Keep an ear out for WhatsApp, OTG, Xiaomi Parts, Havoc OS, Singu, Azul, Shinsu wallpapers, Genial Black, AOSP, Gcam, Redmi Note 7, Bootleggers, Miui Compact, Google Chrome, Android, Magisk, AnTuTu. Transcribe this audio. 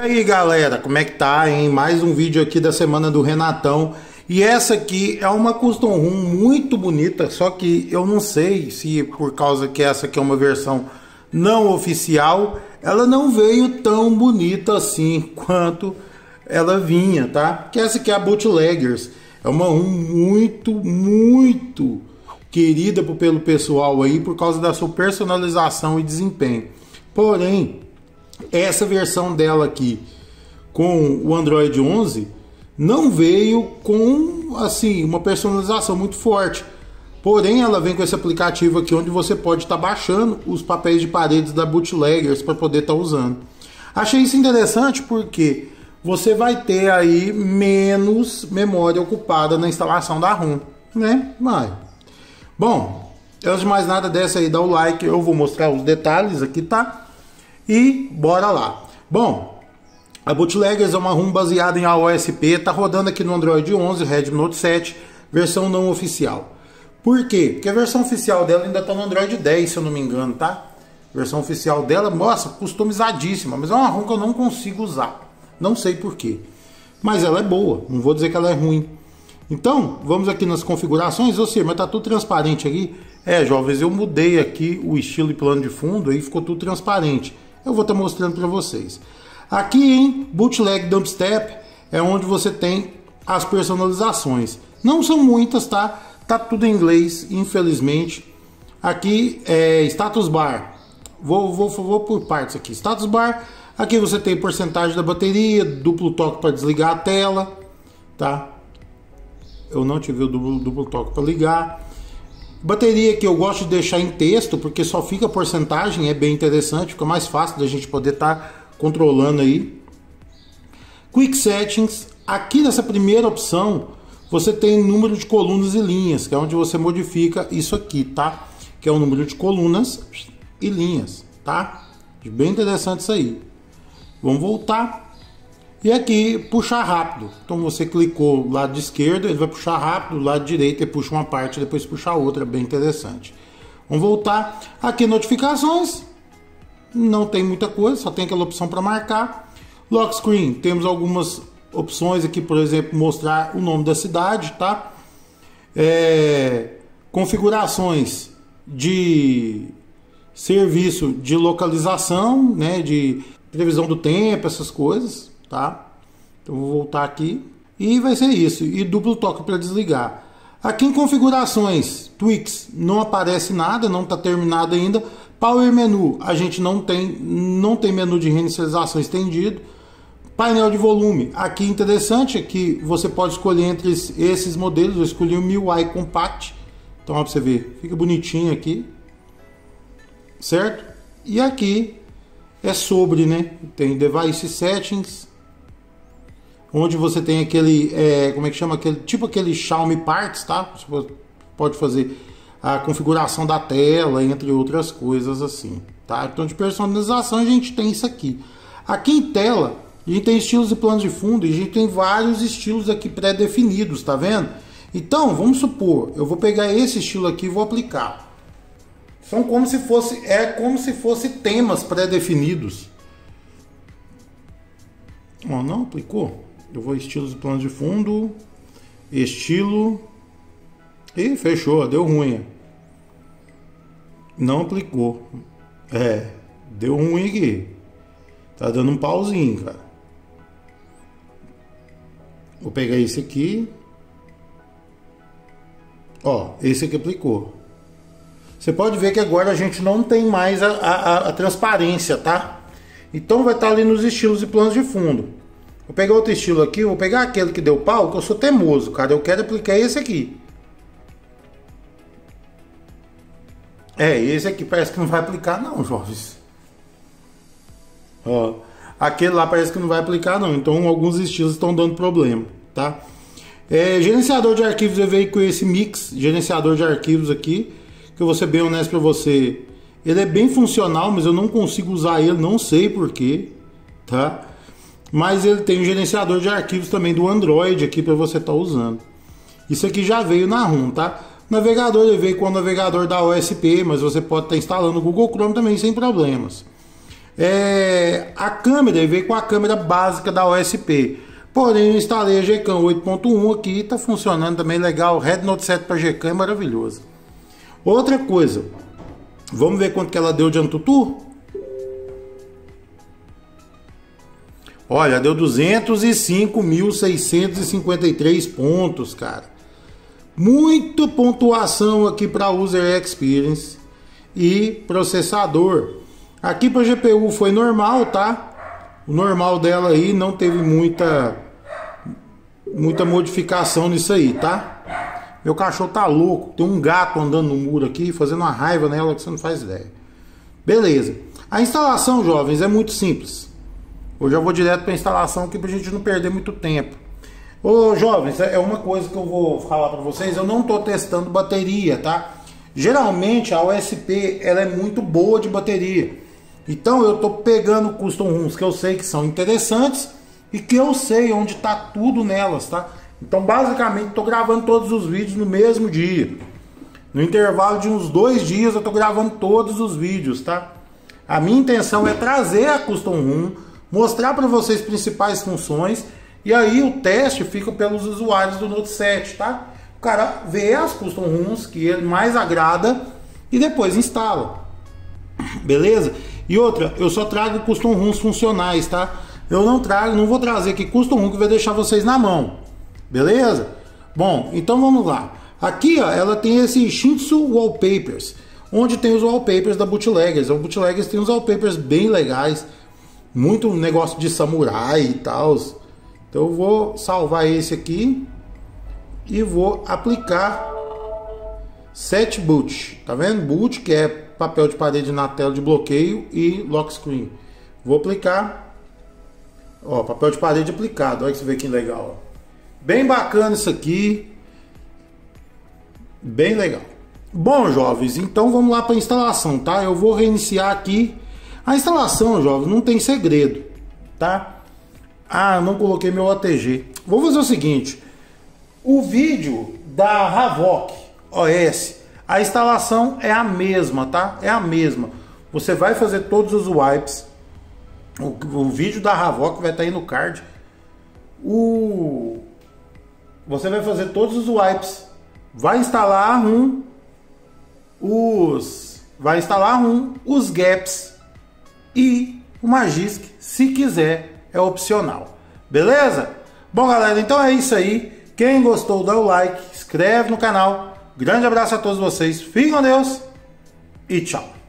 E aí galera, como é que tá, hein? Mais um vídeo aqui da semana do Renatão. E essa aqui é uma custom ROM muito bonita, só que eu não sei se por causa que essa aqui é uma versão não oficial, ela não veio tão bonita assim quanto ela vinha, tá? Que essa aqui é a Bootleggers, é uma ROM muito querida pelo pessoal aí por causa da sua personalização e desempenho. Porém, essa versão dela aqui com o Android 11 não veio com assim uma personalização muito forte. Porém, ela vem com esse aplicativo aqui onde você pode estar baixando os papéis de paredes da Bootleggers para poder estar usando. Achei isso interessante porque você vai ter aí menos memória ocupada na instalação da ROM, né? Mas, bom, antes de mais nada, desce aí, dá o like, eu vou mostrar os detalhes aqui, tá? E bora lá. Bom, a Bootleggers é uma ROM baseada em AOSP, tá rodando aqui no Android 11, Redmi Note 7, versão não oficial. Por quê? Porque a versão oficial dela ainda tá no Android 10, se eu não me engano, tá? A versão oficial dela, nossa, customizadíssima, mas é uma ROM que eu não consigo usar. Não sei porquê. Mas ela é boa, não vou dizer que ela é ruim. Então, vamos aqui nas configurações, ou seja, mas tá tudo transparente aqui. É, jovens, eu mudei aqui o estilo e plano de fundo, aí ficou tudo transparente. Eu vou estar mostrando para vocês. Aqui em Bootleg Dumpstep é onde você tem as personalizações. Não são muitas, tá? Tá tudo em inglês, infelizmente. Aqui é status bar. Vou por partes aqui. Status bar. Aqui você tem porcentagem da bateria, duplo toque para desligar a tela, tá? Eu não tive o duplo toque para ligar. Bateria que eu gosto de deixar em texto, porque só fica porcentagem, é bem interessante, fica mais fácil da gente poder estar controlando aí. Quick Settings, aqui nessa primeira opção, você tem número de colunas e linhas, que é onde você modifica isso aqui, tá? Que é o número de colunas e linhas, tá? Bem interessante isso aí. Vamos voltar. E aqui, puxar rápido. Então você clicou do lado esquerdo, ele vai puxar rápido, do lado direito ele puxa uma parte, depois puxa outra, bem interessante. Vamos voltar. Aqui notificações, não tem muita coisa, só tem aquela opção para marcar. Lock screen, temos algumas opções aqui, por exemplo, mostrar o nome da cidade, tá? Configurações de serviço de localização, né? De previsão do tempo, essas coisas, tá? Então vou voltar aqui e vai ser isso, e duplo toque para desligar. Aqui em configurações, tweaks, não aparece nada, não está terminado ainda. Power menu, a gente não tem menu de reinicialização estendido. Painel de volume, aqui interessante é que você pode escolher entre esses modelos, eu escolhi o Miui Compact, então ó, pra você ver, fica bonitinho aqui, certo? E aqui é sobre, né? Tem Device Settings, onde você tem aquele, como é que chama? Aquele Xiaomi Parts, tá? Você pode fazer a configuração da tela, entre outras coisas assim, tá? Então de personalização a gente tem isso aqui. Aqui em tela, a gente tem estilos e planos de fundo, e a gente tem vários estilos aqui pré-definidos, tá vendo? Então, vamos supor, eu vou pegar esse estilo aqui e vou aplicar. São como se fosse, como se fosse temas pré-definidos. Oh, não aplicou? Eu vou estilos e planos de fundo, estilo, e fechou, deu ruim. Não aplicou. É, deu ruim aqui. Tá dando um pauzinho, cara. Vou pegar esse aqui. Ó, esse aqui aplicou. Você pode ver que agora a gente não tem mais a transparência, tá? Então vai estar ali nos estilos e planos de fundo. Vou pegar outro estilo aqui, vou pegar aquele que deu pau, que eu sou teimoso, cara. Eu quero aplicar esse aqui. É, esse aqui parece que não vai aplicar não, jovens. Ó, aquele lá parece que não vai aplicar não. Então alguns estilos estão dando problema, tá? Gerenciador de arquivos, eu veio com esse mix, gerenciador de arquivos aqui. Que eu vou ser bem honesto para você, ele é bem funcional, mas eu não consigo usar ele, não sei porquê, tá? Mas ele tem um gerenciador de arquivos também do Android aqui para você estar usando. Isso aqui já veio na ROM, tá? Navegador, ele veio com o navegador da OSP, mas você pode estar instalando o Google Chrome também sem problemas. a câmera, ele veio com a câmera básica da OSP. Porém, eu instalei a Gcam 8.1 aqui, tá funcionando também legal. Redmi Note 7 para Gcam é maravilhoso. Outra coisa, vamos ver quanto que ela deu de AnTuTu? Olha, deu 205.653 pontos, cara. Muita pontuação aqui para User Experience e processador. Aqui para GPU foi normal, tá? O normal dela aí, não teve muita modificação nisso aí, tá? Meu cachorro tá louco, tem um gato andando no muro aqui, fazendo uma raiva nela que você não faz ideia. Beleza. A instalação, jovens, é muito simples. Eu já vou direto para a instalação aqui para a gente não perder muito tempo. Ô jovens, é uma coisa que eu vou falar para vocês, eu não estou testando bateria, tá? Geralmente a OSP ela é muito boa de bateria. Então eu estou pegando custom ROMs que eu sei que são interessantes e que eu sei onde está tudo nelas, tá? Então basicamente estou gravando todos os vídeos no mesmo dia. No intervalo de uns 2 dias eu estou gravando todos os vídeos, tá? A minha intenção é trazer a custom ROM, mostrar para vocês as principais funções, e aí o teste fica pelos usuários do Note 7, tá? O cara vê as custom ROMs que ele mais agrada e depois instala, beleza? E outra, eu só trago custom ROMs funcionais, tá? Eu não vou trazer aqui custom ROM que vai deixar vocês na mão, beleza? Bom, então vamos lá. Aqui, ó, ela tem esse Shinsu wallpapers, onde tem os wallpapers da Bootleggers. A Bootleggers tem uns wallpapers bem legais, muito negócio de samurai e tal. Então eu vou salvar esse aqui e vou aplicar set boot, tá vendo? Boot, que é papel de parede na tela de bloqueio e lock screen. Vou aplicar, ó, papel de parede aplicado, olha que você vê que legal, ó. Bem bacana isso aqui, bem legal. Bom jovens, então vamos lá para a instalação, tá? Eu vou reiniciar aqui. A instalação, jovens, não tem segredo, tá? Ah, não coloquei meu OTG. Vou fazer o seguinte: o vídeo da Havoc OS, a instalação é a mesma, tá? É a mesma. Você vai fazer todos os wipes. O vídeo da Havoc vai estar aí no card. Você vai fazer todos os wipes. Vai instalar os gaps e o Magisk, se quiser, é opcional, beleza? Bom galera, então é isso aí. Quem gostou, dá o like, inscreve no canal. Grande abraço a todos vocês, fiquem com Deus e tchau.